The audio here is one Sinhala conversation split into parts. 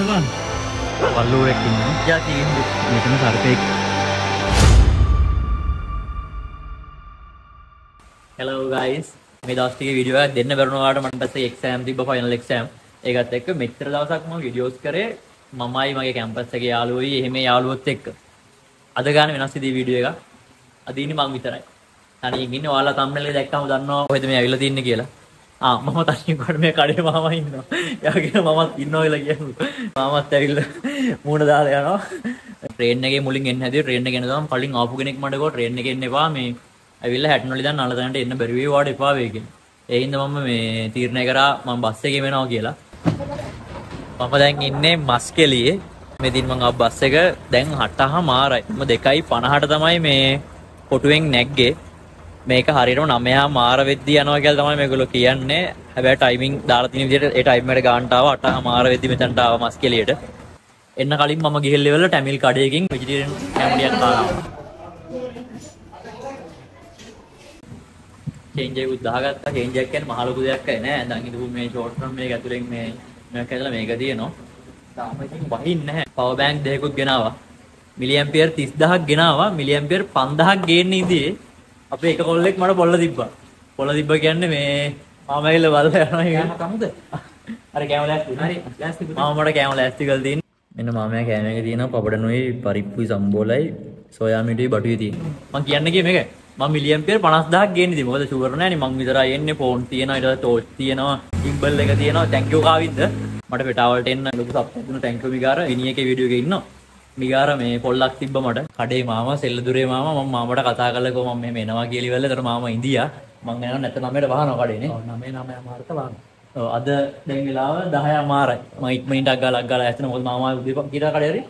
Milan. Palu acting no? Yeah, he is. Making a sarthik. Hello guys. මේ දවස් ටිකේ වීඩියෝ එකක් දෙන්න බැරුණ වාට මට පස්සේ එක්සෑම් තිබ්බ ෆයිනල් එක්සෑම්. ඒකත් එක්ක මෙච්චර දවසක් මම වීඩියෝස් කරේ මමයි මගේ කැම්පස් එකේ යාළුවෝයි එහෙම යාළුවොත් එක්ක. අද ගන්න වෙනස් ඉදී වීඩියෝ එකක්. අද ඉන්නේ මම විතරයි. තනියෙන් ඉන්නේ ඔයාලා thumbnail එක දැක්කම දන්නවා කොහෙද මේ ඇවිල්ලා තින්නේ කියලා. ආ මම තනියෙන් කොට මේ කඩේ මාමා ඉන්නවා. එයාගෙන මමත් ඉන්නවා කියලා කියනවා. මාමත් ඇවිල්ලා මූණ දාලා යනවා. ට්‍රේන් එකේ මුලින් එන්න හැදුවේ ට්‍රේන් එකේ නේද කලින් ආපු කෙනෙක් මට ගෝ ට්‍රේන් එකේ එන්න එපා මේ ඇවිල්ලා හැටනොලි දැන් අලතනට එන්න බැරි වෙයි වාඩ එපා වෙයි කියලා. ඒ හින්දා මම මේ තීරණය කරා මම බස් එකේ වෙනවා කියලා. මම දැන් ඉන්නේ මස්කෙලියේ. මෙදින් මම ආව බස් එක දැන් 8:00යි. මම 2:50ට තමයි මේ කොටුවෙන් නැග්ගේ. මේක හරියටම 9:00 වෙද්දී යනවා කියලා තමයි මේගොල්ලෝ කියන්නේ. හැබැයි ටයිමින් දාලා තියෙන විදිහට ඒ ටයිම් එකට ගානට ආව 8:00 වෙද්දී මෙතනට ආව මස්කෙලියට. එන්න කලින් මම ගිහින් ලෙවල් වල ටැමිල් කඩේකින් වෙජිටේරියන් කැමරියක් ආවා. චේන්ජ් එකක් දාගත්තා. චේන්ජ් එක කියන්නේ මහ ලොකු දෙයක් නෑ. දැන් ඉතින් මේ ෂෝට් රන් මේක ඇතුලෙන් මේ මේක ඇතුලේ මේක තියෙනවා. තාම ඉතින් වහින් නැහැ. පවර් බැංක් දෙකකුත් ගෙනාවා. මිලි ඇම්පියර් 30000ක් ගෙනාවා. මිලි ඇම්පියර් 5000ක් ගේන්න ඉදී අපේ එක කොල්ලෙක් මට පොල්ල තිබ්බා. පොල්ල තිබ්බ කියන්නේ මේ මාමයිල වල යනවා කියන්නේ කවුද? අර කැමලාස්ටි. හරි. ලාස්ටි. මාම මට කැමලාස්ටි ගල් දෙන්නේ. මෙන්න මාමයා කැම එක තියෙනවා පපඩනෝයි පරිප්පුයි සම්බෝලයි සෝයා මිටුයි බටුයි තියෙනවා. මම කියන්නේ කී මේක. මම මිලියම්පියර් 50000ක් ගේන්නේ ඉතින්. මොකද ෂුවර් නෑනේ මං විතරයි එන්නේ. ෆෝන් තියෙනවා ඊට පස්සේ ටෝච් තියෙනවා. ඩිම්බල් එක තියෙනවා. Thank you Kavinda? මට පෙටාවලට එන්න ලොකු සප්පෝට් දුන්න තැන්ක් යූ මිගාර. විනී එකේ වීඩියෝ එකේ ඉන්නවා. මිගාර මේ පොල්ලක් තිබ්බ මට කඩේ මාමා සෙල්ලදුරේ මාමා මම මාමට කතා කරලා කොහොම මම මෙහෙම එනවා කියලා ඉවල්ලා ඒතර මාමා ඉන්දියා මම යනවා නැත්නම් 9ට වහනවා කඩේ නේ 9:00 වහනවා ඔව් අද දැන් වෙලාව 10:00යි මම ඉක්මනින්ට අග්ගාලක් ගාලා ඇතන මොකද මාමා උදේ කීට කඩේ හරි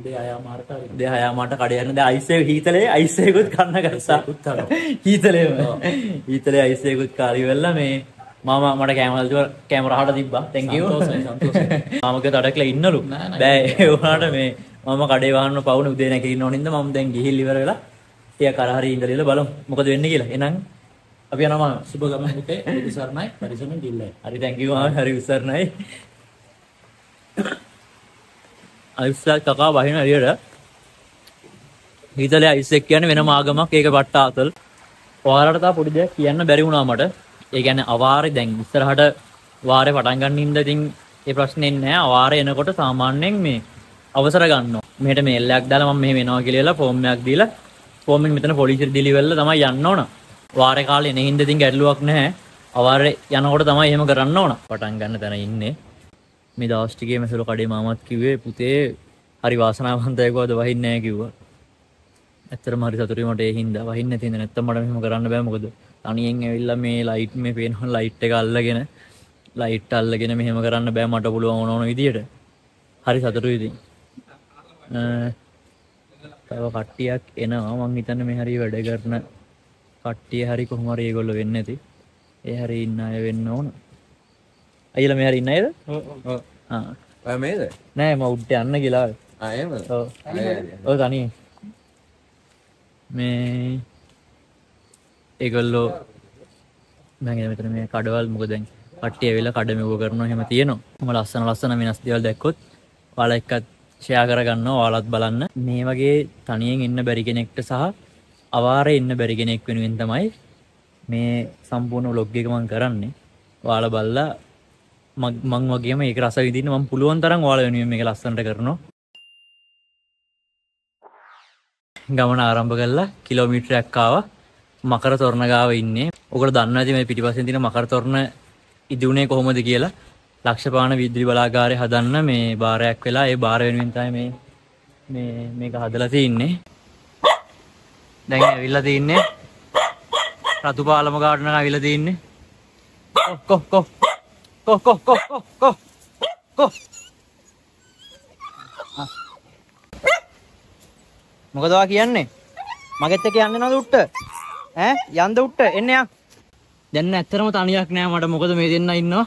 උදේ 6:00ට කඩේ යන දැන් අයිස් එක හීතලේ අයිස් එකකුත් කන්න ගත්තා උත්තර හීතලේම හීතලේ අයිස් එකකුත් කාරි වෙලා මේ මාමා මට කැමරාවට තිබ්බා thank you සන්තෝෂයි මාමගේ තඩකලා ඉන්නලු බෑ ඒ වුණාට මේ මම කඩේ වහන්න පවුනේ උදේ නැකේ ඉන්න ඕනින්ද මම දැන් ගිහිල් ඉවර වෙලා ටිකක් අර හරි ඉඳලා බලමු මොකද වෙන්නේ කියලා. එහෙනම් අපි යනවා සුබ ගමන පුතේ උසර්ණයි පරිසමෙන් දිල්ලයි. හරි thank you මාමා හරි උසර්ණයි. අයිස්ලා කකා වහින එළියට. හිතලේ අයිස් එක කියන්නේ වෙනම ආගමක් ඒක පට්ට ආතල්. ඔයාලට තා පොඩි දෙයක් කියන්න බැරි වුණා මට. ඒ කියන්නේ අවාරේ දැන් ඉස්සරහට වාරේ පටන් ගන්න ඉඳලා ඉතින් ඒ ප්‍රශ්නේ නැහැ. අවාරේ එනකොට සාමාන්‍යයෙන් මේ අවසර ගන්නවා. මෙහෙට මේල් එකක් දාලා මම මෙහෙම වෙනවා කියලා ෆෝම් එකක් දීලා ෆෝම් එක මෙතන පොලිසියට ඩිලිවර්ල තමයි යන්න ඕන. වාරේ කාලේ එන හින්දා ඉතින් ගැටලුවක් නැහැ. අවාරේ යනකොට තමයි එහෙම කරන්න ඕන. පටන් ගන්න තැන ඉන්නේ. මේ දවස් ටිකේ මෙසල කඩේ මාමත් කිව්වේ පුතේ හරි වාසනාවන්තයි කවද වහින්නේ නැහැ කිව්වා. ඇත්තටම හරි සතුටුයි මට ඒ හින්දා වහින්නේ නැති හින්දා නැත්තම් මට මෙහෙම කරන්න බෑ මොකද තනියෙන් ඇවිල්ලා මේ ලයිට් මේ පේනවා ලයිට් එක අල්ලගෙන ලයිට් අල්ලගෙන මෙහෙම කරන්න බෑ මට පුළුවන් ඕන ඕන විදියට. හරි සතුටුයි ඉතින්. තව කට්ටියක් එනවා මං හිතන්නේ මේ හරිය වැඩ කරන කට්ටිය හරි කොහොම හරි ඒගොල්ලෝ වෙන්නේ නැති ඒ හරිය ඉන්න අය වෙන්න ඕන අයියලා මේ හරිය ඉන්න අයද ඔව් ඔව් ආ ඔය මේද නෑ මම උඩට යන්න කියලා ආ එහෙමද ඔව් ඔය තනියෙන් මේ ඒගොල්ලෝ මම මෙතන මේ කඩවල් මොකද දැන් කට්ටිය වෙලා කඩ මෙව කරනවා එහෙම තියෙනවා මම ලස්සන ලස්සන වෙනස් දේවල් දැක්කොත් ඔයාලා එක්කත් ෂෙයා කරගන්න ඔයාලත් බලන්න මේ වගේ තනියෙන් ඉන්න බැරි කෙනෙක්ට සහ අවාරේ ඉන්න බැරි කෙනෙක් වෙනුවෙන් තමයි මේ සම්පූර්ණ vlog එක මම කරන්නේ ඔයාලා බලලා මං වගේම ඒක රස විඳින්න මම පුළුවන් තරම් ඔයාලා වෙනුවෙන් මේක ලස්සනට කරනවා ගමන ආරම්භ කළා කිලෝමීටරයක් ආවා මකර තොරණ ගාව ඉන්නේ ඔකට දන්නවා ඇති මේ පිටිපස්සෙන් තියෙන මකර තොරණ ඉදුණේ කොහොමද කියලා ලක්ෂපාන විදුලි බලාගාරය හදන්න මේ බාරයක් වෙලා ඒ බාර වෙනුවෙන් තමයි මේ මේක හදලා තින්නේ. දැන් ඇවිල්ලා තින්නේ රතුපාලම ගාඩන ඇවිල්ලා තින්නේ. කොක් කොක් කොක් කොක් කොක් කොක් කොක්. මොකද ඔයා කියන්නේ? මගෙත් එක්ක යන්නේ නැද උට්ට? ඈ යන්ද උට්ට එන්න යා. දැන් ඇත්තටම තනියක් නෑ මට මොකද මේ දෙන්නා ඉන්නවා.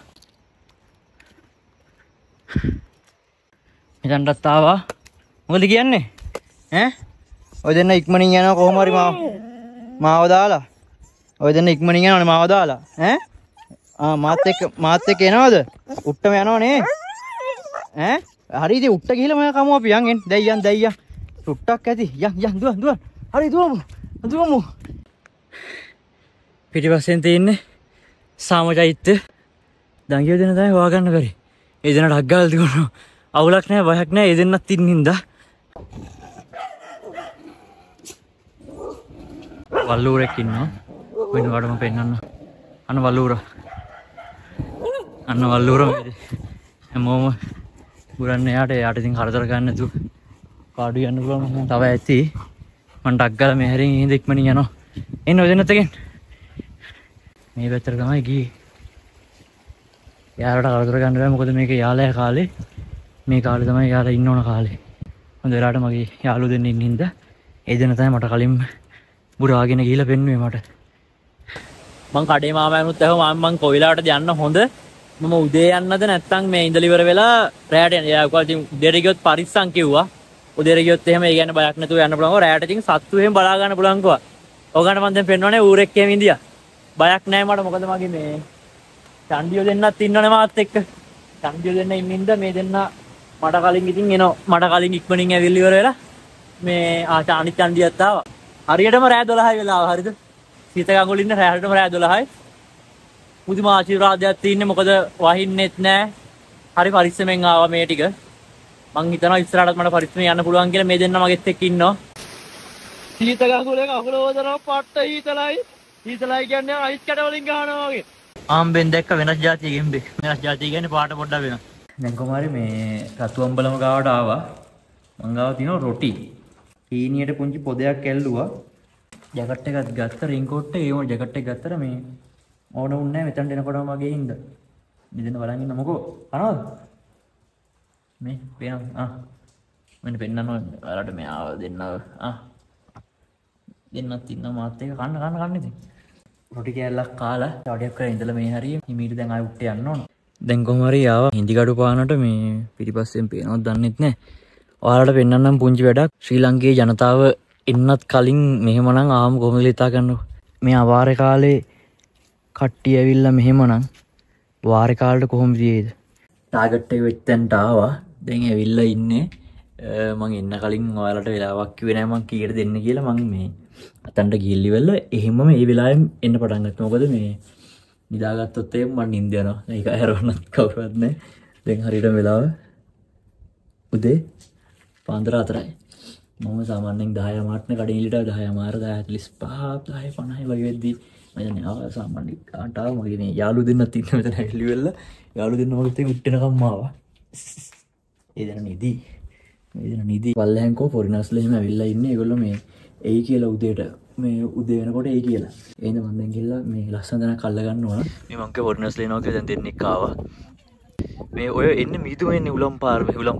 මෙතනටත් ආවා මොකද කියන්නේ ඈ ඔය දෙන්න ඉක්මනින් යනවා කොහොම හරි මාව දාලා ඔය දෙන්න ඉක්මනින් යනවනේ මාව දාලා ඈ ආ මාත් එක්ක එනවද උට්ටම යනවනේ ඈ hari dia utak gila mah kamu apa yang en dai yang utak kati yang dua hari dua mu පිටිපස්සෙන් තියෙන්නේ සාමජෛත්‍ය දඟිය දෙන තමයි හොයාගන්න බැරි. ඒ දෙනට අග්ගාල් දිනන අවුලක් නැහැ වයක් නැහැ. ඒ දෙන්නත් ඉන්න හින්දා වල්ලූරෙක් ඉන්නවා. වෙනවටම පෙන්නන්න. අන්න වල්ලූර හැමෝම ගුරන්නේ යාට ඉතින් හතර ගන්න නැතුව පාඩු යන්න පුළුවන්. තව ඇති මන්ට අග්ගාල මෙහෙරින් ඉඳ ඉක්මනින් යනවා. එන්න ඔය දෙන්නත් එකෙන් මේ පැත්තට තමයි ගියේ. යාලට කරදර ගන්න බෑ මොකද මේක යාළයා කාලේ. මේ කාලේ තමයි යාළයා ඉන්න ඕන කාලේ. හොඳ වෙලාවට මගේ යාළුවෝ දෙන්න ඉන්න හින්දා ඒ දෙන තමයි මට කලින් බුරාගෙන ගිහිල්ලා පෙන්නුවේ මට. මං කඩේ මාමයන්ුත් ඇහුවා මම කොවිලාට යන්න හොඳ. මම උදේ යන්නද නැත්නම් මේ ඉඳලා ඉවර වෙලා රැයට යන්න. එයා කිව්වා ඉතින් උදේට ගියොත් පරිස්සම් කිව්වා. උදේට ගියොත් එහෙම ඒ කියන්නේ බයක් නැතුව යන්න පුළුවන්. රැයට ඉතින් සත්තු එහෙම බලා ගන්න පුළුවන් කිව්වා. ඕගන්න මන් දැන් පෙන්වන්නේ ඌරෙක් එහෙම ඉඳියා. බයක් නැහැ මට මොකද මගේ මේ ඡන්දිය දෙන්නත් ඉන්නවනේ මාත් එක්ක. ඡන්දිය දෙන්න ඉන්නින්ද මේ දෙන්න මට කලින් ඉතින් එනවා. මට කලින් ඉක්මනින් ඇවිල්ලා ඉවර වෙලා මේ ආචානි ඡන්දියත් ආවා. හරියටම රෑ 12යි වෙලාව. හරිද? සීත ගඟුල ඉන්න හරියටම රෑ 12යි. මුදි මා ආශිර්වාදයක් තින්නේ මොකද වහින්නෙත් නැහැ. හරි පරිස්සමෙන් ආවා මේ ටික. මං හිතනවා ඉස්සරහටත් මට පරිස්සමෙන් යන්න පුළුවන් කියලා මේ දෙන්න මගෙත් එක්ක ඉන්නවා. සීත ගඟුලේ අහුල වදන පට්ට හීතලයි. ඊතලයි කියන්නේ අයිස් කැට වලින් ගහනවා වගේ. ආම්බෙන් දැක්ක වෙනස් જાතිය ගෙම්බේ. වෙනස් જાතිය කියන්නේ පාට පොඩ්ඩක් වෙනවා. දැන් කොහමරි මේ රතු අම්බලම ගාවට ආවා. මං ගාව තිනෝ රොටි. හීනියට පුංචි පොදයක් ඇල්ලුවා. ජැකට් එකක් ගත්ත රින් කෝට් එක ඒම ජැකට් එක ගත්තර මේ ඕන වුන්නේ නැහැ මෙතනට එනකොටම වගේ හින්දා. මෙතන බලන් ඉන්න මොකෝ. අනවද? මේ වෙනවා. මෙන්න පෙන්නනවා. ඔයාලට මේ ආව දෙන්නව. දෙන්නත් ඉන්න මාත් එක කන්න ඉතින්. රොටි කෑල්ලක් කාලා ඩඩියක් කරලා ඉඳලා මේ හරිය හිමීට දැන් ආයෙ උට්ට යන්න ඕන. දැන් කොහොම හරි ආවා හිඳිගඩු පානට මේ පිටිපස්සෙන් පේනවද දන්නෙත් නැහැ. ඔයාලට පෙන්නන්නම් පුංචි වැඩක්. ශ්‍රී ලංකේ ජනතාව එන්නත් කලින් මෙහෙමනම් ආවම කොහොමද හිතා ගන්නව. මේ අවාරේ කාලේ කට්ටිය ඇවිල්ලා මෙහෙමනම් වාරේ කාලේට කොහොමද ඊයේද? ටාගට් එක වෙත්තන්ට ආවා. දැන් ඇවිල්ලා ඉන්නේ. මං එන්න කලින් ඔයාලට වෙලාවක් කිව්වේ නැහැ මං කීයට දෙන්න කියලා. මං මේ අතන්ට ගිල්ලිවෙල්ල එහෙම මේ වෙලාවෙම එන්න පටන් ගත්තා. මොකද මේ නිදාගත්තොත් එම් මම නිින්ද යනවා. ඒක ඇරවන්නත් කවුරුවත් නැහැ. දැන් හරියටම වෙලාව උදේ පාන්දර 4යි. මම සාමාන්‍යයෙන් 10 යමාටනේ කඩේ ඉලිට 10 යමාර 10:45 10 50 වගේ වෙද්දී මම දැන් ආව සාමාන්‍යයෙන් කාටාව මගේ මේ යාළුව දෙන්නත් ඉන්න මෙතන ගිල්ලිවෙල්ල. යාළුව දෙන්න මොකද ඉතින් උට්ටෙනකම් ආවා. ඒ දෙන නිදි පල්ලෙන්කෝ ෆොරිනර්ස්ල එහෙම ඇවිල්ලා ඉන්නේ. ඒගොල්ලෝ මේ ඒ කියලා උදේට මේ උදේ වෙනකොට ඒ කියලා. එහෙනම් මම දැන් ගිහලා මේ ලස්සන දණක් අල්ල ගන්න ඕන. මේ මං කේ වර්නර්ස් ලේනවා කියලා දැන් දෙන්නෙක් ආවා. මේ ඔය එන්නේ මිදුම එන්නේ උලම් පාරයි මිදුම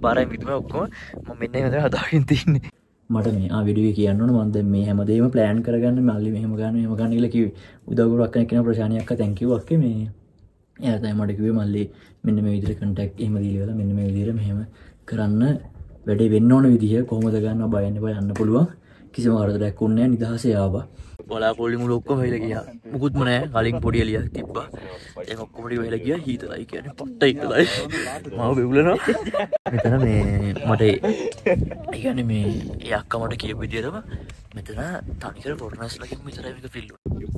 ඔක්කොම මම මෙන්න එහෙම තමයි හදාගෙන තින්නේ. මට මේ වීඩියෝ එක කියන්න ඕන. මම දැන් මේ හැමදේම ප්ලෑන් කරගන්න මල්ලි මෙහෙම ගන්න කියලා කිව්වේ. උදව්වක් කරන කෙනා ප්‍රශානිය අක්කා තැන්කියු අක්කේ මේ. එයා තමයි මට කිව්වේ මල්ලි මෙන්න මේ විදිහට කන්ටැක්ට් එහෙම දීලා මෙන්න මේ විදිහට මෙහෙම කරන්න වැඩේ වෙන්න ඕන විදිහ කොහොමද ගන්නවා බයන්න බය යන්න පුළුවන්. කිසිම කරදරයක් වුණේ නැහැ. නිදහසේ ආවා. බලාපොරොත්තු මුළු ඔක්කොම වෙලා ගියා. මුකුත්ම නැහැ. කලින් පොඩි එළියක් තිබ්බා. ඒක ඔක්කොම වෙලා ගියා. හීතලයි කියන්නේ පොට්ටයි කියලා. මාව බෙවුලනවා. මෙතන මේ මට ඒ කියන්නේ මේ ඒ අක්කා මට කියපු විදිහටම මෙතන තනිකර ෆොරනස්ලකින් විතරයි මේක ෆිල් වුනේ.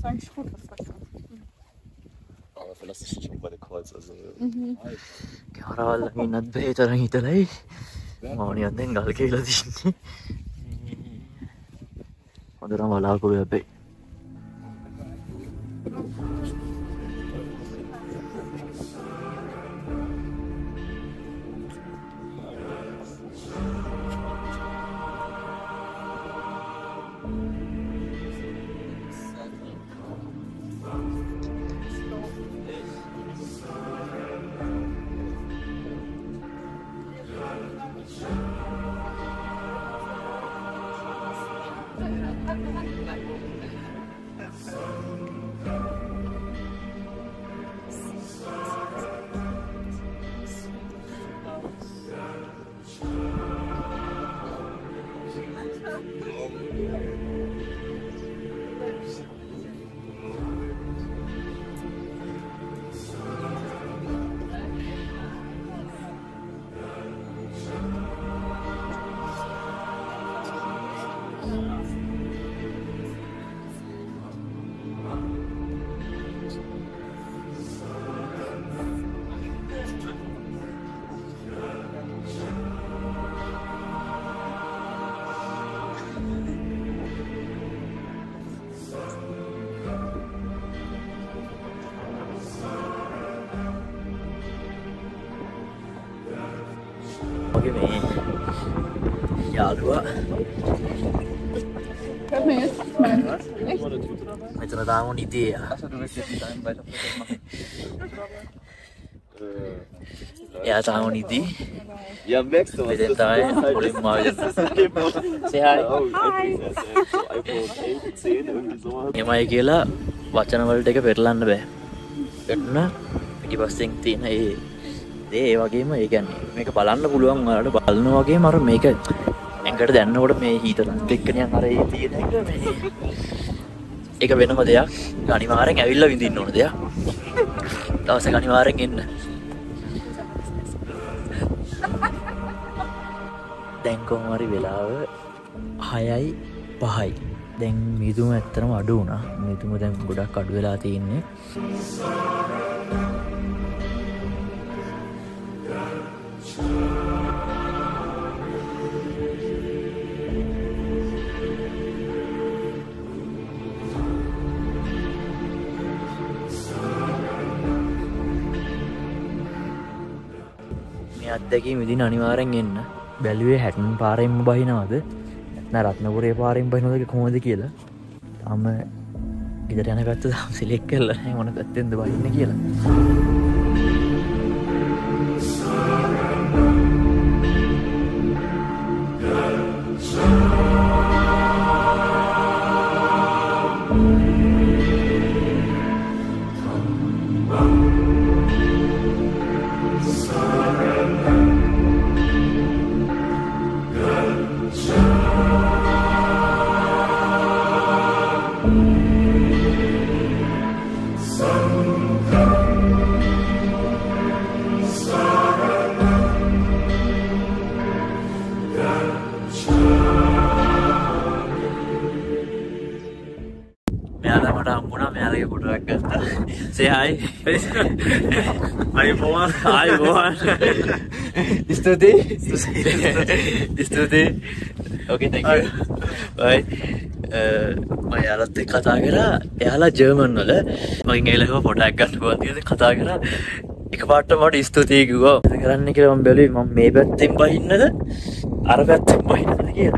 කාරවල මිනත් බෙහෙතරන් හිතලයි. මම නියම් දැන් ගල් කියලා දින්නේ. Orang malah aku ya baik. Give me yardua. Met een daar idee. Ja, daar gewoon idee. Ja, next one. Met een daar polymer. Say hi. Hi. ඒ වගේම ඒ කියන්නේ මේක බලන්න පුළුවන් ඔයාලට බලනවා වගේම අර මේක ඇඟට දැනනකොට මේ හීතලත් එක්ක නියන් අර ඒ තියෙන එක මේ ඒක වෙනම දෙයක් අනිවාර්යෙන් ඇවිල්ලා විඳින්න ඕන දෙයක් දවසක් අනිවාර්යෙන් එන්න දැන් කොහොමරි වෙලාව 6:05යි දැන් මිදුම ඇත්තටම අඩු වුණා මිදුම දැන් ගොඩක් අඩු වෙලා තියෙන්නේ අත්දැකීම් විඳින අනිවාර්යෙන් එන්න බැලුවේ 60 පාරෙන්ම බහිනවද නැත්නම් රත්නපුරේ පාරෙන් බහිනවද කොහොමද කියලා තාම ඉදට යන පැත්ත තාම සිලෙක්ට් කරලා නැහැ මොන පැත්තෙන්ද බහින්නේ කියලා Say hi. I want. It's today. It's today. Okay, thank you. Bye. My yala te katagera. Yala German nolle. Magingela ko photo ekkat boldi te katagera. Ekbaat toh is today guva. Karanne ke lam beli mam mebet timba hinna. Arabet timba hinna kiya.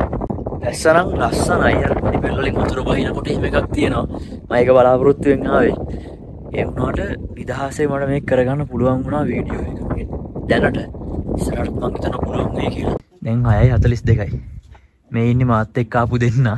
Sarang lassa na yar mani bellaling motor bahina කොට එහෙම එකක් තියෙනවා මම ඒක බලාපොරොත්තු වෙන්න ආවේ ඒ වුණාට විදහාසේ මට මේක කරගන්න පුළුවන් වුණා වීඩියෝ එක දැනට ඉස්සරහට මම හිතන පුළුවන් වෙයි කියලා දැන් 6:42යි මේ ඉන්නේ මාත් එක්ක ආපු දෙන්නා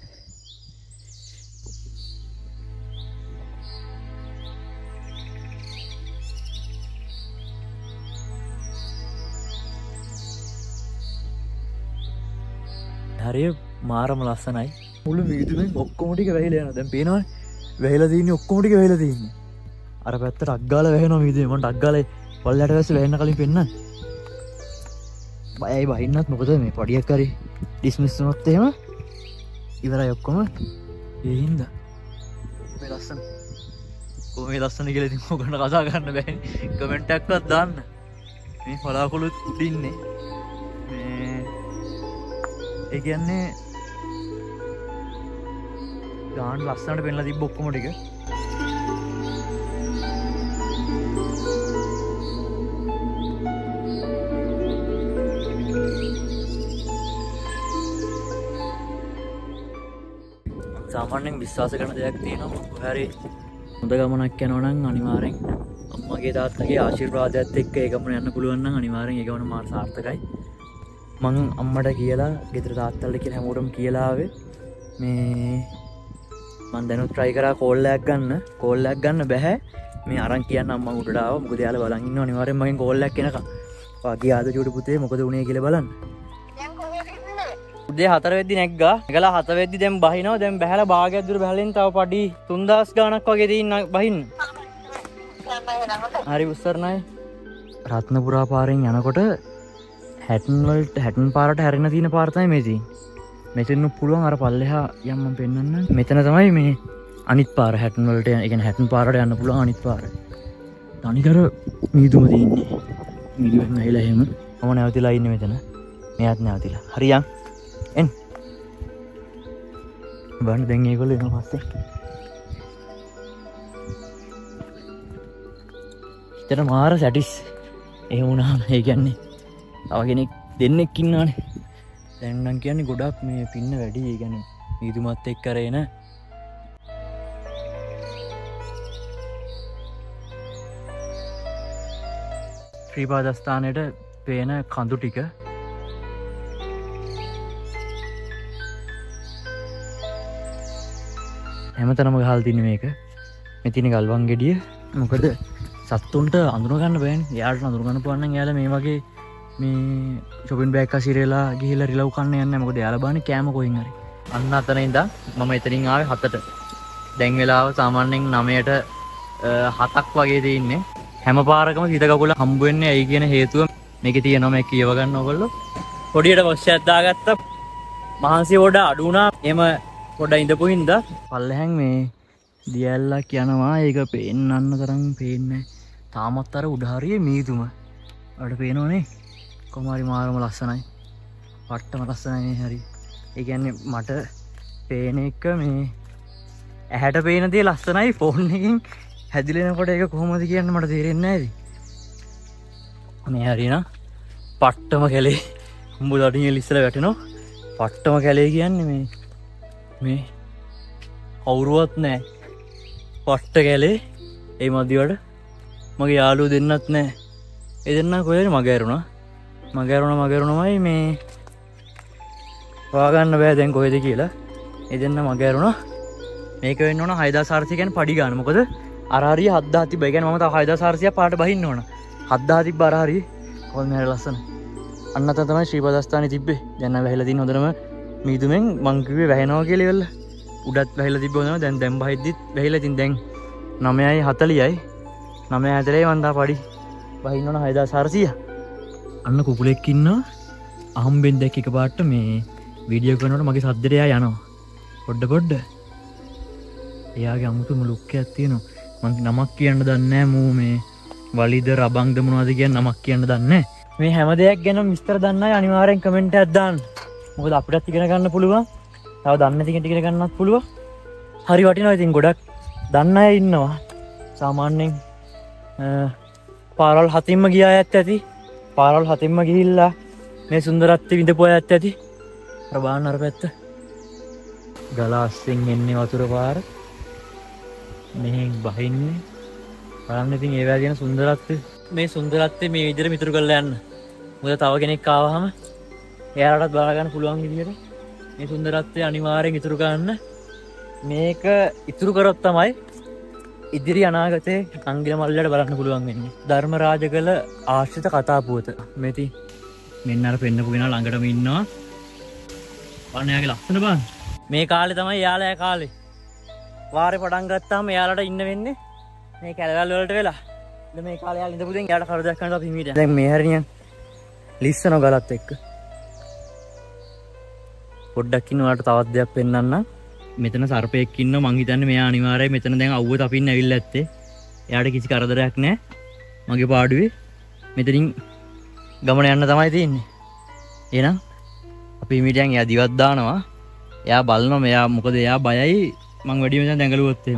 හරිය මාරම ලස්සනයි මුළු මිදුමෙන් ඔක්කොම ටික වැහිලා යනවා දැන් පේනවනේ වැහිලා තියෙන්නේ ඔක්කොම ටික වැහිලා තියෙන්නේ අර පැත්තට අග් ගාලා වැහෙනවා මිදුමේ මම අග් ගාලා පල්ලයට වැස්ස වැහෙන්න කලින් පෙන්නන්න බයයි බහින්නත් මොකද මේ පඩියක් හරි ඩිස්මිස් වුණොත් එහෙම ඉවරයි ඔක්කොම ඒ හින්දා මේ ලස්සන කොහොමද ලස්සන කියලා ඉතින් මොකකට කතා කරන්න බෑනේ කමෙන්ට් එකක්වත් දාන්න මේ පලාකුළුත් උඩින්නේ ඒ කියන්නේ ගාන ලස්සනට පෙන්ලා තිබ්බ ඔක්කොම ටික සාමාන්‍යයෙන් විශ්වාස කරන දෙයක් තියෙනවා කොහරි හොඳ ගමනක් යනවා නම් අනිවාර්යෙන් අම්මගේ තාත්තගේ ආශිර්වාදයත් එක්ක ඒ ගමන යන්න පුළුවන් නම් අනිවාර්යෙන් ඒ ගමන මාර සාර්ථකයි මං අම්මට කියලා ගෙදර තාත්තලට කියලා හැමෝටම කියලා ආවේ මේ මං දැනුත් try කරා කෝල් එකක් ගන්න බෑ මේ අරන් කියන්න අම්මා උඩට ආවා මොකද යාළුවා බලන් ඉන්නවා අනිවාර්යෙන්ම මගෙන් කෝල් එකක් එනකම් වාගේ ආද චූටි පුතේ මොකද උනේ කියලා බලන්න දැන් කොහොමද ඉන්නේ උදේ 4 වෙද්දි නැග්ගා නැගලා 7 වෙද්දි දැන් බහිනවා දැන් බහැලා භාගයක් දුර බහැලෙන් තව පඩි 3000 ගාණක් වගේ තියෙන බහින්න හරි උස්සරණයි රත්නපුරා පාරෙන් යනකොට හැටන් පාරට හැරෙන තියෙන පාර්තයි මේති මෙතෙන්න පුළුවන් අර පල්ලෙහා යම්ම පෙන්න්න මෙතන තමයි මේ අනිත් පාර හැටන්වලට එක හැටන් පාරට යන්න පුළුවන් අනිත් පාර තනිකර මීදුම තියන්නේ මිදුවෙන් ඇහිලා එහෙම මම නැවතිලා ඉන්න මෙතන මෙයත් නැවතිලා හරියන් එන් බලන්න දැන් ඒගොල්ලෝ එන පස්සේ හිතට මාර සැටිස් එහෙම වුණාම ඒ කියන්නේ තව කෙනෙක් දෙන්නෙක් ඉන්නවනේ දැන් නම් කියන්නේ ගොඩක් මේ පින්න වැඩි ඒ කියන්නේ මීදුමත් එක්ක කරේන ශ්‍රීපාදස්ථානයට පේන කඳු ටික හැමතැනම ගහලා තින්නේ මේක මේ තියෙන ගල්වන් ගෙඩිය මොකද සත්තුන්ට අඳුර ගන්න බෑනේ එයාට අඳුර ගන්න පුළුවන් නම් එයාලා මේ වගේ මේ shopping bag කසිරේලා ගිහිල්ලා රිලව් කන්න යන්නේ නැහැ මොකද එයාලා බාන්නේ කෑම කොහෙන් හරි අන්න අතන ඉඳන් මම එතනින් ආවේ 7ට දැන් වෙලාව සාමාන්‍යයෙන් 9ට 7ක් වගේ දෙන්නේ හැම පාරකම හිත කකුල හම්බ වෙන්නේ ඇයි කියන හේතුව මේකේ තියෙනවා මම කියව ගන්න ඕගොල්ලෝ පොඩියට වස්සයක් දාගත්තා මහන්සිය වඩ අඩු වුණා එහෙම පොඩ ඉඳපු හින්දා පල්ලෙහෙන් මේ දියල්ලා කියනවා ඒක පේන්නන්න තරම් පේන්නේ තාමත් අර උඩ හරියේ මීදුම වලට පේනෝනේ කොහොම හරි මාරම ලස්සනයි වට්ටම ලස්සනයි හරි ඒ කියන්නේ මට පේන එක මේ ඇහැට පේන දේ ලස්සනයි ෆෝන් එකෙන් හැදිලෙනකොට ඒක කොහොමද කියන්න මට තේරෙන්නේ නැහැ මේ හරිනම් පට්ටම කැලේ උඹල අඩියෙ ඉස්සලා වැටෙනවා පට්ටම කැලේ කියන්නේ මේ කවුරුවත් නැහැ පට්ට කැලේ ඒ මදිවට මගේ යාළුවෝ දෙන්නත් නැහැ ඒ දෙන්නා කොහෙද මග ඇරුණාමයි මේ හොයාගන්න බෑ දැන් කොහෙද කියලා ඒ දෙන්නා මග ඇරුණා මේක වෙන්න ඕන 6400 කියන්නේ පඩි ගන්න මොකද අරහරිය 7000 තිබ්බා. ඒ කියන්නේ මම තව 6400ක් පාට බහින්න ඕන. 7000 තිබ්බ අරහරිය. කොහොමද මේ ලස්සන. අන්න අතන තමයි ශ්‍රීපදස්ථානේ තිබ්බේ. දැන් නම් වැහිලා තියෙන හොඳටම මීදුමෙන් මං කිව්වේ වැහෙනවා කියලා ඉවල්ල. උඩත් වැහිලා තිබ්බ හොඳම දැන් බහිද්දිත් වැහිලා තින් දැන් 9:40යි. 9:40යි මං තා පඩි බහින්න ඕන 6400. අන්න කුකුලෙක් ඉන්නවා. අහම්බෙන් දැක්ක එකපාරට මේ වීඩියෝ කරනකොට මගේ සද්දෙට එයා යනවා. පොඩ්ඩ. එයාගේ අමුතුම ලුක් එකක් තියෙනවා. මං නමක් කියන්න දන්නේ මූ මේ වලිද රබංග මොනවද කියන නමක් කියන්න දන්නේ මේ හැම දෙයක් ගැන විස්තර දන්න අය අනිවාර්යෙන් කමෙන්ට් එකක් දාන්න මොකද අපිටත් ඉගෙන ගන්න පුළුවන් තව දන්නේ නැති කෙනෙක් ඉගෙන ගන්නත් පුළුවන් හරි වටිනවා ඉතින් ගොඩක් දන්න අය ඉන්නවා සාමාන්‍යයෙන් පාරවල් 7ින්ම ගිය අයත් ඇති පාරවල් 7ින්ම ගිහිල්ලා මේ සුන්දරත්වය විඳපු අයත් ඇති අර බාන්න අර පැත්ත ගලාස්සෙන් එන්නේ වතුර පාර මෙහෙ බහින්නේ බලන්න ඉතින් ඒවා කියන මේ සුන්දරත්වය මේ විදිහට මිතුරු කරලා යන්න මොකද තව කෙනෙක් ආවහම එයාලටත් බලා ගන්න පුළුවන් විදිහට මේ සුන්දරත්වය අනිවාර්යෙන් ඉතුරු කරන්න මේක ඉතුරු කරොත් තමයි ඉදිරි අනාගතේ අංගිල මල්ලට බලන්න පුළුවන් වෙන්නේ ධර්මරාජකල ආශ්‍රිත කතා පුවත මේති මෙන්න අර පෙන්නපු කෙනා ළඟටම ඉන්නවා බලන්න එයාගේ ලස්සන බලන්න මේ කාලේ තමයි එයාලා කාලේ වාරේ පටන් ගත්තාම එයාලට ඉන්න වෙන්නේ මේ කැලවල් වලට වෙලා. දැන් මේ කාලේ යාල ඉඳපු දෙන් එයාලට කරදරයක් කරන්න අපි හිමීට. දැන් මේ හැරිනියන් ලිස්සන ගලත් එක්ක. පොඩ්ඩක් ඉන්න ඔයාලට තවත් දෙයක් පෙන්නන්න. මෙතන සර්පෙක් ඉන්නවා මං හිතන්නේ මෙයා අනිවාර්යයෙන් මෙතන දැන් අවුවට අපින් ඇවිල්ලා ඇත්තේ. එයාට කිසි කරදරයක් නැහැ. මගේ පාඩුවේ මෙතනින් ගමන යන්න තමයි තියෙන්නේ. එහෙනම් අපි හිමීටයන් එයා දිවක් දානවා. එයා බලනවා මෙයා මොකද එයා බයයි මං වැඩිම දැඟලුවොත්තේ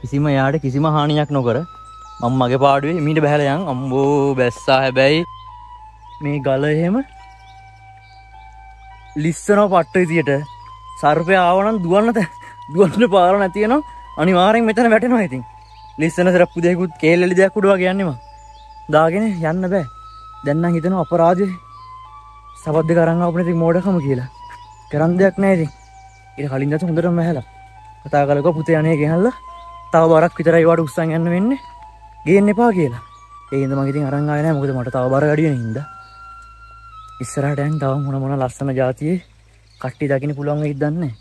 කිසිම යාට කිසිම හානියක් නොකර මම මගේ පාඩුවේ මීට බහැලා යන් අම්බෝ බැස්සා හැබැයි මේ ගල එහෙම ලිස්සනවා පට්ට විදියට සර්පයා ආවනම් දුවන්න පාර නැති වෙනවා අනිවාර්යෙන් මෙතන වැටෙනවා ඉතින් ලිස්සන සරප්පු දෙයකුත් කේල්ලලි දෙයක් උඩ වගේ යන්නේ මං දාගෙන යන්න බෑ දැන් නම් හිතනවා අපරාධේ සබත් දෙක අරන් ආපුනේ ඉතින් මෝඩකම කියලා කරන් දෙයක් නැහැ ඉතින් ඊට කලින් දැස හොඳටම වැහැලා කතා කරලා පුතේ අනේ ගෙනල්ලා තව බරක් විතරයි වාට උස්සන් යන්න වෙන්නේ ගේන්න එපා කියලා. ඒ හින්දා මම ඉතින් අරන් ආවේ නැහැ මොකද මට තව බර වැඩි වෙන හින්දා. ඉස්සරහට යන්න තව මොන ලස්සන જાතියේ කට්ටි දකින්න පුළුවන් වෙයිද දන්නේ නැහැ.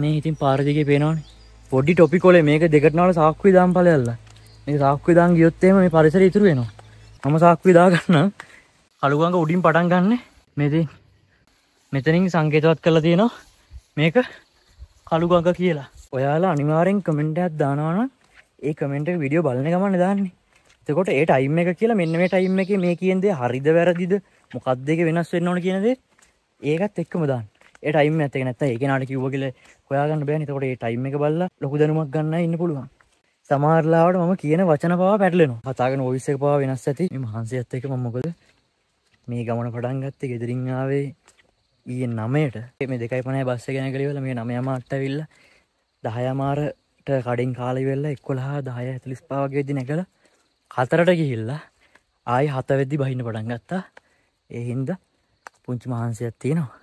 මේ ඉතින් පාර දිගේ පේනවනේ. පොඩි ටොපිකොලේ මේක දෙකට නාල සාක්කුවේ දාන් ඵලයල්ලා. මේක සාක්කුවේ දාන් ගියොත් එහෙම මේ පරිසරය ඉතුරු වෙනවා. මම සාක්කුවේ දා ගන්න කළුගඟ උඩින් පටන් ගන්න. මෙතින් මෙතනින් සංකේතවත් කරලා තියෙනවා මේක කළුගඟ කියලා. ඔයාලා අනිවාර්යෙන් කමෙන්ට් එකක් දානවා නම් ඒ කමෙන්ට් එක වීඩියෝ බලන ගමන් දාන්නේ. එතකොට ඒ ටයිම් එක කියලා මෙන්න මේ ටයිම් එකේ මේ කියන දේ හරිද වැරදිද මොකක්ද ඒක වෙනස් වෙන්න ඕන කියන දේ ඒකත් එක්කම දාන්න. ඒ ටයිම් එකත් එක නැත්තම් ඒ කෙනාට කිව්වා කියලා හොයාගන්න බෑනේ. එතකොට ඒ ටයිම් එක බලලා ලොකු දැනුමක් ගන්න ඉන්න පුළුවන්. සමහරලාවට මම කියන වචන පවා පැටලෙනවා. කතා කරන වොයිස් එක පවා වෙනස් ඇති. මේ මහන්සියත් එක්ක මම මොකද මේ ගමන පටන් ගත්තේ ගෙදරින් ආවේ ඊයේ 9ට මේ 2:50 බස් එක යනකලි වල මේ 9:08 ඇවිල්ලා 10 මාරට කඩින් කාලෙ වෙලා 11 10:45 වගේ දි නැගලා 4ට ගිහිල්ලා ආයි 7 වෙද්දි බහින්න පටන් ගත්තා. ඒ හින්දා පුංචි මහන්සියක් තියෙනවා.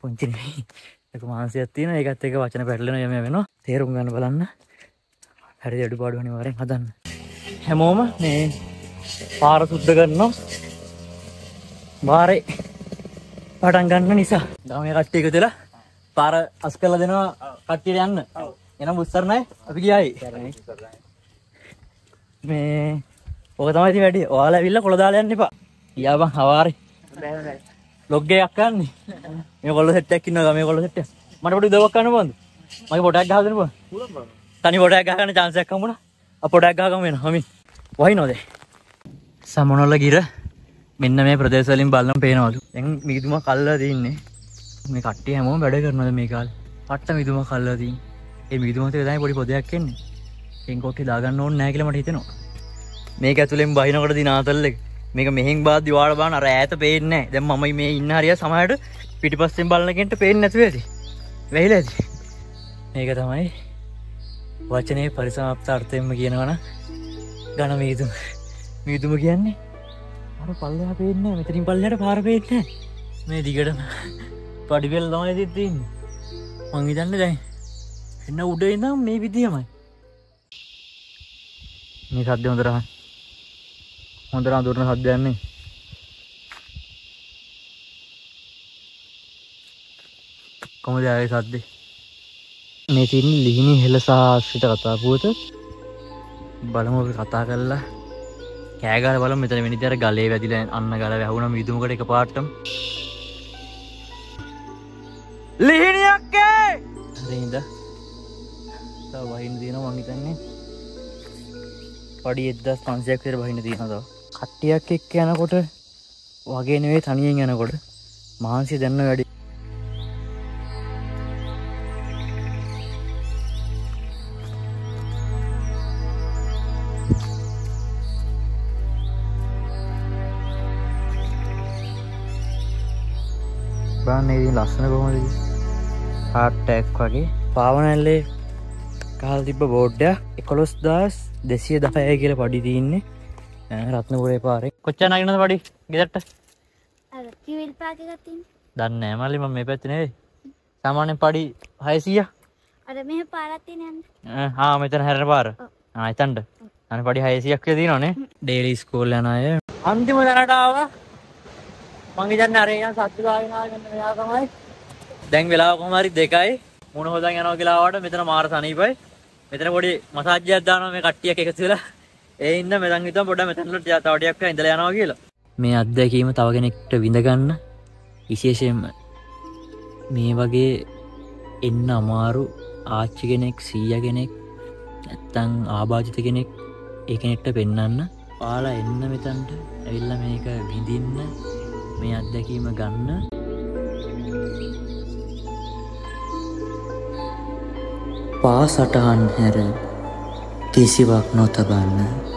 පුංචි නෙයි. ඒක මහන්සියක් තියෙනවා. ඒකත් එක වචන පැටලෙනවා යම වෙනවා. තේරුම් ගන්න බලන්න. හරියට අඩුපාඩු අනිවාර්යෙන් හදන්න. හැමෝම මේ පාර සුද්ධ කරනවා. බාරේ පටන් ගන්න නිසා තමයි කට්ටිය එකතු වෙලා පාර අස්කලා දෙනවා කට්ටියට යන්න. ඔව්. එනම් උස්සර නැහැ. අපි ගියායි. මේ ඔක තමයි ඉතින් වැඩි. ඔයාලා ඇවිල්ලා කොළ දාලා යන්න එපා. ගියා බං හවාරේ. බෑ බෑ. ලොග් එකක් ගන්න. මේ කොළ සෙට් එකක් ඉන්නවා මේ කොළ සෙට් එක. මට පොඩි උදව්වක් කරන්න පුළුවන්ද? මගේ පොඩයක් ගහලා දෙන්න පුළුවන්. පුළුවන් බං. තනි පොඩයක් ගහ ගන්න chance එකක් හම්බුණා. අප පොඩයක් ගහගම වෙනවා. හමි. වහිනවද? සමනොල්ල ගිර මෙන්න මේ ප්‍රදේශවලින් බලන්න පේනවලු. දැන් මිදුමක් අල්ලලා තින්නේ. මේ කට්ටිය හැමෝම වැඩ කරනවා මේ කාලේ. පට්ට මිදුමක් අල්ලලා තින්නේ. ඒ මිදුම මත තමයි පොඩි පොදයක් එන්නේ. කෙන්කොක්කේ දාගන්න ඕනේ නැහැ කියලා මට හිතෙනවා. මේක ඇතුලෙන් බහිනකොට දින ආතල් එක. මේක මෙහෙන් බාද්දි ඔයාලා බලන අර ඈත පේන්නේ නැහැ. දැන් මම මේ ඉන්න හරිය සමහරට පිටිපස්සෙන් බලන කෙනට පේන්නේ නැතුව ඇති. වැහිලා ඇති. මේක තමයි වචනේ පරිසමාප්ත අර්ථයෙන්ම කියනවා නම් ඝන මිදුම. මිදුම කියන්නේ පල්ලෙහා පේන්නේ මෙතනින් පල්ලෙහාට පාර පේන්නේ මේ දිගටම පඩිවල තමයි දිත් තියෙන්නේ. මං හිතන්නේ දැන් එන්න උඩ ඉඳන් මේ විදියමයි. මේ සද්ද හොඳට අහන්න. හොඳට අඳුරන සද්ද යන්නේ. කොහොමද ආයේ සද්ද? මේ තියෙන්නේ ලිහිණි හෙළසාස්ත්‍රිත කතා පුවත. බලමු අපි කතා කරලා කෑගාල බලමු මෙතන වෙනිදි අර ගලේ වැදිලා අන්න ගල වැහුණා මිදුමකට එකපාරටම. ලිහිණියක් ඒ! හරිද? තව වහින්න දිනවා මං හිතන්නේ. පඩි 1500ක් විතර වහින්න දිනවා තව. කට්ටියක් එක්ක යනකොට වගේ නෙවෙයි තනියෙන් යනකොට මහන්සිය දැනන වැඩි. බාන්නේ ලස්සන කොහොමද? හાર્ට් ටැග් වගේ පාවනල්ලේ ගහලා තිබ්බ බෝඩ් එක 11210 කියලා පඩි තියෙන්නේ. රත්නපුරේ පාරේ. කොච්චර නගිනවද පඩි? ගෙදරට? අර කිවිල් පාක් එකක් තියෙන්නේ. දන්නේ නැහැ මල්ලි මම මේ පැත්තේ නෙවෙයි. සාමාන්‍යයෙන් පඩි 600. අර මෙහෙ පාරක් තියෙන යන්න. ආ මෙතන හැරෙන පාර. ආ එතනට. අනේ පඩි 600ක් කියලා තියෙනවනේ. ඩේලි ස්කෝල් යන අය අන්තිම දරට ආවා. මංගිදන්න අරේ යන සත්තු ගාවිනා ගන්න වෙලා තමයි. දැන් වෙලාව කොහොම හරි 2යි. මොන හොදන් යනවා කියලා ආවට මෙතන මාර සනීපයි. මෙතන පොඩි මසාජ් එකක් දානවා මේ කට්ටියක් එකතු වෙලා. ඒ ඉන්න මෙතන හිටපන් පොඩ්ඩක් මෙතනට තව ටිකක් ඉඳලා යනවා කියලා. මේ අත්දැකීම තව කෙනෙක්ට විඳ ගන්න විශේෂයෙන්ම මේ වගේ එන්න අමාරු ආච්චි කෙනෙක්, සීයා කෙනෙක් නැත්තම් ආබාධිත කෙනෙක් ඒ කෙනෙක්ට පෙන්වන්න. ඔයාලා එන්න මෙතනට ඇවිල්ලා මේක විඳින්න. මේ අත්දැකීම ගන්න. පා සටහන් හැර කිසිවක් නොතබන්න.